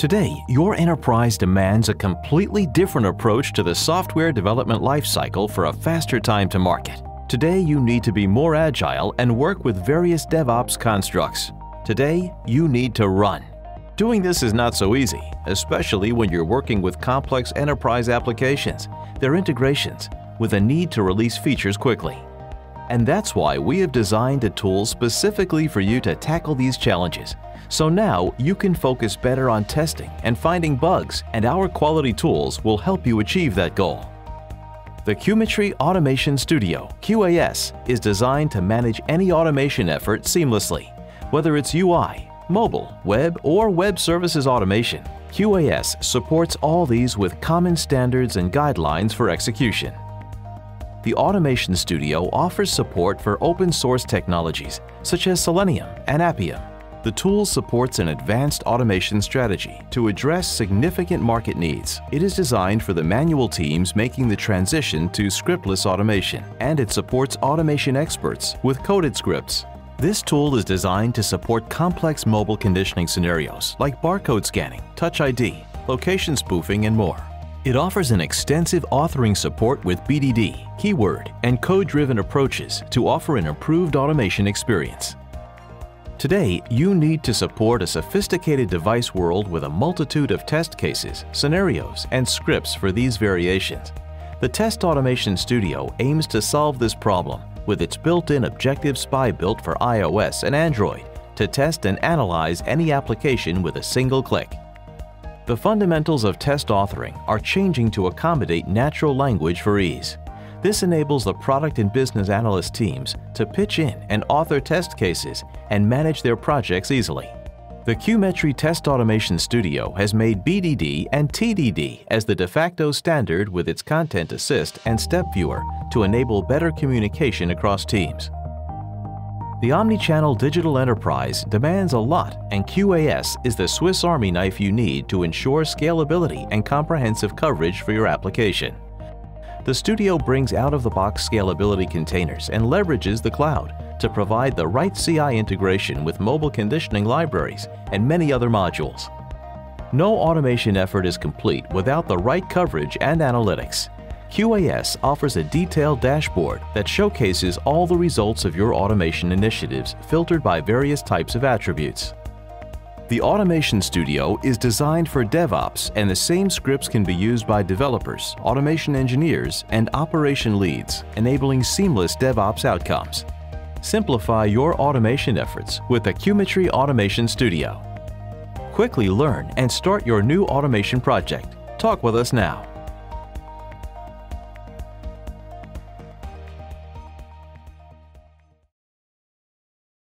Today, your enterprise demands a completely different approach to the software development lifecycle for a faster time to market. Today, you need to be more agile and work with various DevOps constructs. Today, you need to run. Doing this is not so easy, especially when you're working with complex enterprise applications, their integrations, with a need to release features quickly. And that's why we have designed a tool specifically for you to tackle these challenges. So now you can focus better on testing and finding bugs, and our quality tools will help you achieve that goal. The QMetry Automation Studio, QAS, is designed to manage any automation effort seamlessly. Whether it's UI, mobile, web, or web services automation, QAS supports all these with common standards and guidelines for execution. The Automation Studio offers support for open-source technologies such as Selenium and Appium. The tool supports an advanced automation strategy to address significant market needs. It is designed for the manual teams making the transition to scriptless automation, and it supports automation experts with coded scripts. This tool is designed to support complex mobile conditioning scenarios like barcode scanning, Touch ID, location spoofing, and more. It offers an extensive authoring support with BDD, keyword, and code-driven approaches to offer an improved automation experience. Today, you need to support a sophisticated device world with a multitude of test cases, scenarios, and scripts for these variations. The Test Automation Studio aims to solve this problem with its built-in Objective Spy built for iOS and Android to test and analyze any application with a single click. The fundamentals of test authoring are changing to accommodate natural language for ease. This enables the product and business analyst teams to pitch in and author test cases and manage their projects easily. The QMetry Test Automation Studio has made BDD and TDD as the de facto standard with its Content Assist and Step Viewer to enable better communication across teams. The omnichannel digital enterprise demands a lot, and QAS is the Swiss Army knife you need to ensure scalability and comprehensive coverage for your application. The studio brings out-of-the-box scalability containers and leverages the cloud to provide the right CI integration with mobile conditioning libraries and many other modules. No automation effort is complete without the right coverage and analytics. QAS offers a detailed dashboard that showcases all the results of your automation initiatives filtered by various types of attributes. The Automation Studio is designed for DevOps, and the same scripts can be used by developers, automation engineers, and operation leads, enabling seamless DevOps outcomes. Simplify your automation efforts with the QMetry Automation Studio. Quickly learn and start your new automation project. Talk with us now.